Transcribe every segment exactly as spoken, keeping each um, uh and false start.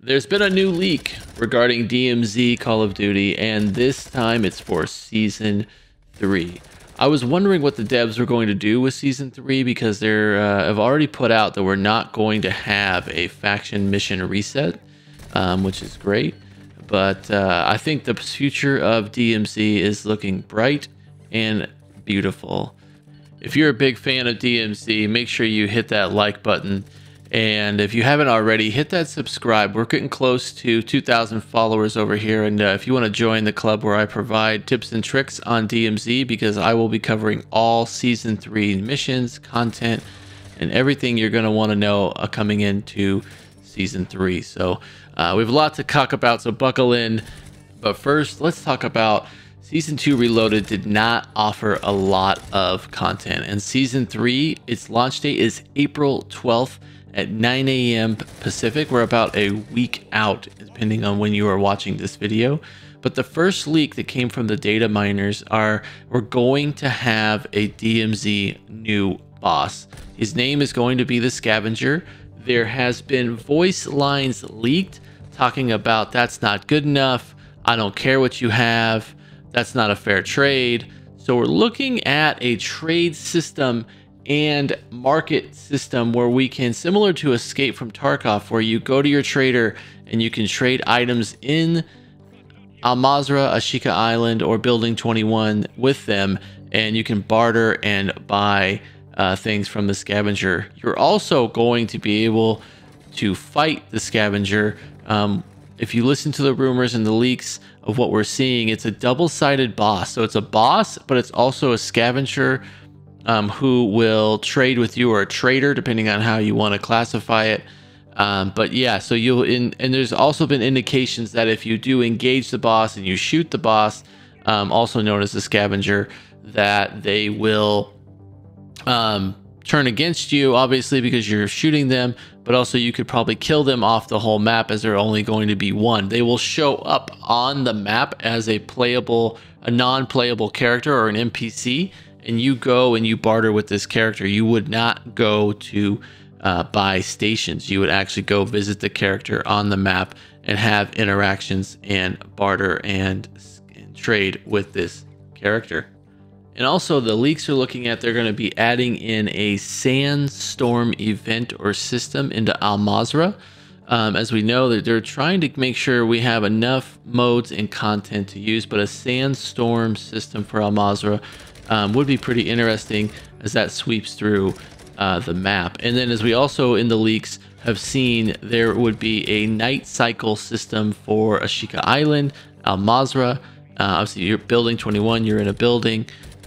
There's been a new leak regarding D M Z Call of Duty, and this time it's for Season three. I was wondering what the devs were going to do with Season three, because they uh, have already put out that we're not going to have a faction mission reset, um, which is great. But uh, I think the future of D M Z is looking bright and beautiful. If you're a big fan of D M Z, make sure you hit that like button. And if you haven't already, hit that subscribe. We're getting close to two thousand followers over here. And uh, if you want to join the club where I provide tips and tricks on D M Z, because I will be covering all Season three missions, content, and everything you're going to want to know uh, coming into Season three. So uh, we have a lot to talk about, so buckle in. But first, let's talk about Season two Reloaded did not offer a lot of content. And Season three, its launch date is April twelfth. At nine A M Pacific. We're about a week out, depending on when you are watching this video. But the first leak that came from the data miners are we're going to have a D M Z new boss. His name is going to be the Scavenger. There has been voice lines leaked talking about that's not good enough. I don't care what you have. That's not a fair trade. So we're looking at a trade system and market system where we can, similar to Escape from Tarkov, where you go to your trader and you can trade items in Al Mazrah, Ashika Island, or Building twenty-one with them, and you can barter and buy uh, things from the Scavenger. You're also going to be able to fight the Scavenger. Um, if you listen to the rumors and the leaks of what we're seeing, it's a double-sided boss. So it's a boss, but it's also a Scavenger Um, who will trade with you, or a trader, depending on how you want to classify it. Um, but yeah, so you'll in, and there's also been indications that if you do engage the boss and you shoot the boss, um, also known as the Scavenger, that they will um, turn against you, obviously, because you're shooting them, but also you could probably kill them off the whole map, as they're only going to be one. They will show up on the map as a playable, a non-playable character or an N P C. And you go and you barter with this character. You would not go to uh, buy stations. You would actually go visit the character on the map and have interactions and barter and, and trade with this character. And also the leaks are looking at, they're going to be adding in a sandstorm event or system into Al Mazrah. Um, as we know, that they're trying to make sure we have enough modes and content to use, but a sandstorm system for Al Mazrah Um, would be pretty interesting as that sweeps through uh, the map. And then, as we also in the leaks have seen, there would be a night cycle system for Ashika Island, Al Mazrah. Uh, obviously, you're Building twenty-one, you're in a building,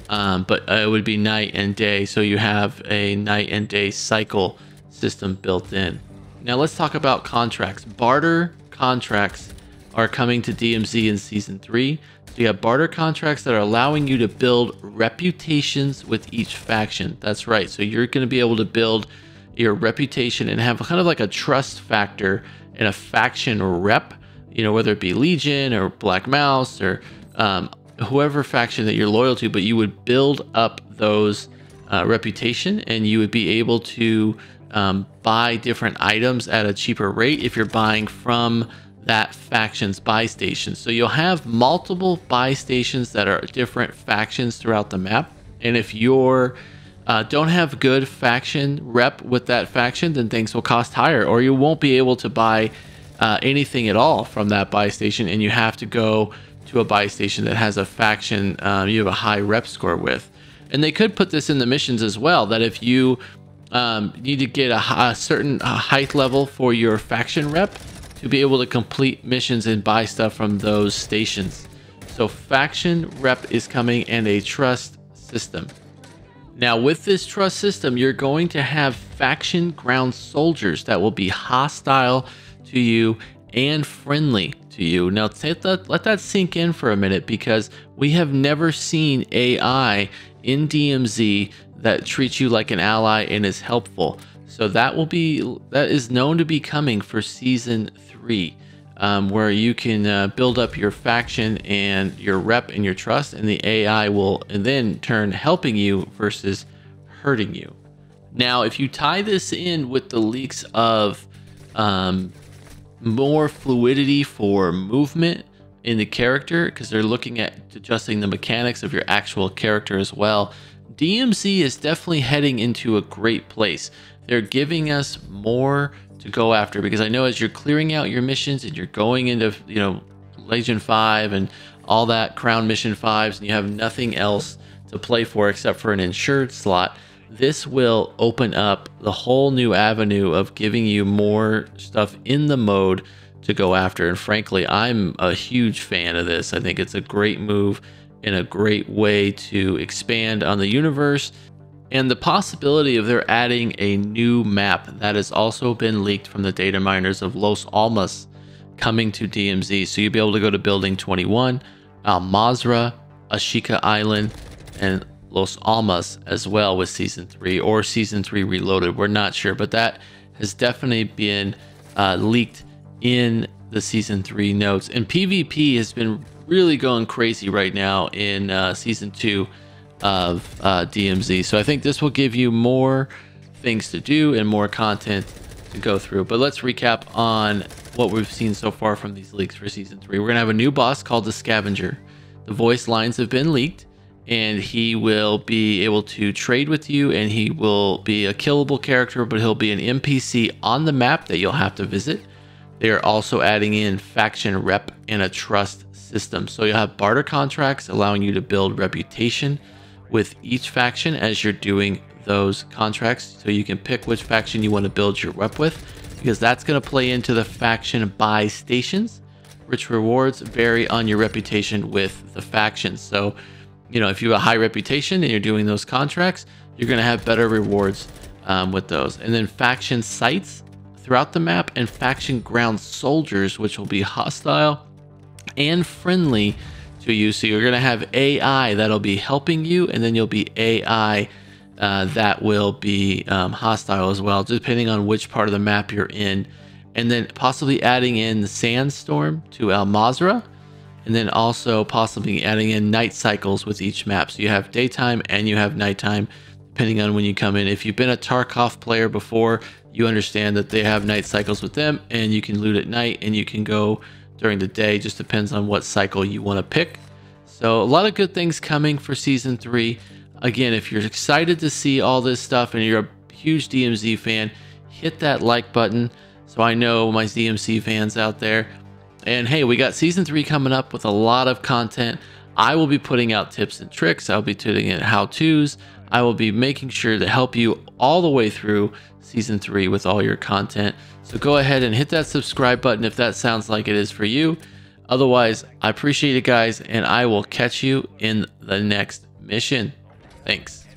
um, but it would be night and day. So you have a night and day cycle system built in. Now let's talk about contracts. Barter contracts are coming to D M Z in Season three. So you have barter contracts that are allowing you to build reputations with each faction. That's right. So you're going to be able to build your reputation and have kind of like a trust factor and a faction rep, you know, whether it be Legion or Black Mouse or um, whoever faction that you're loyal to, but you would build up those uh, reputation, and you would be able to um, buy different items at a cheaper rate if you're buying from that faction's buy stations. So you'll have multiple buy stations that are different factions throughout the map. And if you're uh, don't have good faction rep with that faction, then things will cost higher, or you won't be able to buy uh, anything at all from that buy station, and you have to go to a buy station that has a faction um, you have a high rep score with. And they could put this in the missions as well, that if you um, need to get a, a certain height level for your faction rep to be able to complete missions and buy stuff from those stations. So faction rep is coming, and a trust system. Now with this trust system, you're going to have faction ground soldiers that will be hostile to you and friendly to you. Now take that, let that sink in for a minute, because we have never seen A I in D M Z that treats you like an ally and is helpful. So that will be, that is known to be coming for season three, um, where you can uh, build up your faction and your rep and your trust, and the A I will and then turn helping you versus hurting you. Now, if you tie this in with the leaks of um, more fluidity for movement in the character, because they're looking at adjusting the mechanics of your actual character as well. D M Z is definitely heading into a great place. They're giving us more to go after, because I know as you're clearing out your missions and you're going into, you know, Legend five and all that, Crown Mission fives, and you have nothing else to play for except for an insured slot, this will open up the whole new avenue of giving you more stuff in the mode to go after. And frankly, I'm a huge fan of this. I think it's a great move and a great way to expand on the universe. And the possibility of their adding a new map that has also been leaked from the data miners of Las Almas coming to D M Z. So you'll be able to go to Building twenty-one, Al Mazrah, Ashika Island, and Las Almas as well with Season three or Season three Reloaded. We're not sure, but that has definitely been uh, leaked in the Season three notes. And PvP has been really going crazy right now in uh, Season two of uh, D M Z. So I think this will give you more things to do and more content to go through. But let's recap on what we've seen so far from these leaks for Season three. We're going to have a new boss called the Scavenger. The voice lines have been leaked, and he will be able to trade with you, and he will be a killable character, but he'll be an N P C on the map that you'll have to visit. They are also adding in faction rep and a trust system. So you'll have barter contracts allowing you to build reputation with each faction as you're doing those contracts. So you can pick which faction you want to build your rep with, because that's going to play into the faction buy stations, which rewards vary on your reputation with the faction. So, you know, if you have a high reputation and you're doing those contracts, you're going to have better rewards um, with those. And then faction sites throughout the map, and faction ground soldiers, which will be hostile and friendly to you. So you're going to have A I that'll be helping you, and then you'll be A I uh, that will be um, hostile as well, depending on which part of the map you're in. And then possibly adding in the sandstorm to Al Mazrah, and then also possibly adding in night cycles with each map. So you have daytime and you have nighttime, depending on when you come in. If you've been a Tarkov player before, you understand that they have night cycles with them, and you can loot at night and you can go during the day. Just depends on what cycle you want to pick. So a lot of good things coming for season three. Again, if you're excited to see all this stuff and you're a huge D M Z fan, hit that like button so I know my D M Z fans out there. And hey, we got season three coming up with a lot of content. I will be putting out tips and tricks. I'll be putting out how-tos. I will be making sure to help you all the way through season three with all your content. So go ahead and hit that subscribe button if that sounds like it is for you. Otherwise, I appreciate it, guys, and I will catch you in the next mission. Thanks.